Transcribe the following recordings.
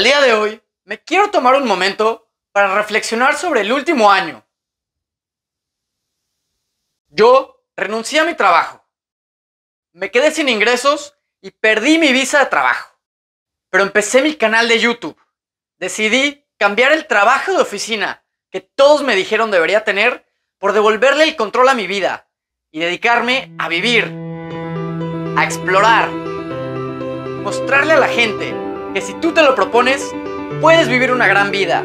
Al día de hoy, me quiero tomar un momento para reflexionar sobre el último año. Yo renuncié a mi trabajo. Me quedé sin ingresos y perdí mi visa de trabajo. Pero empecé mi canal de YouTube. Decidí cambiar el trabajo de oficina que todos me dijeron debería tener por devolverle el control a mi vida y dedicarme a vivir, a explorar, mostrarle a la gente que si tú te lo propones, puedes vivir una gran vida.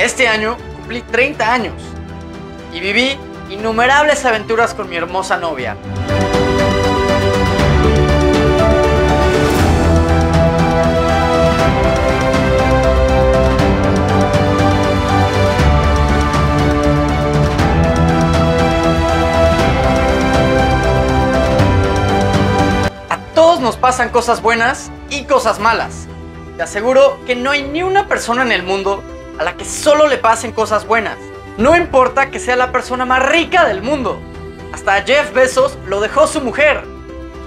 Este año cumplí 30 años y viví innumerables aventuras con mi hermosa novia. A todos nos pasan cosas buenas y cosas malas. Te aseguro que no hay ni una persona en el mundo a la que solo le pasen cosas buenas. No importa que sea la persona más rica del mundo. Hasta Jeff Bezos lo dejó su mujer.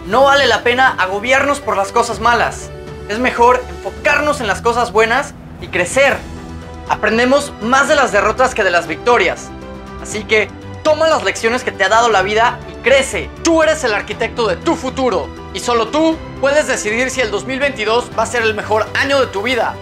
No vale la pena agobiarnos por las cosas malas. Es mejor enfocarnos en las cosas buenas y crecer. Aprendemos más de las derrotas que de las victorias. Así que toma las lecciones que te ha dado la vida y crece. Tú eres el arquitecto de tu futuro. Y solo tú puedes decidir si el 2022 va a ser el mejor año de tu vida.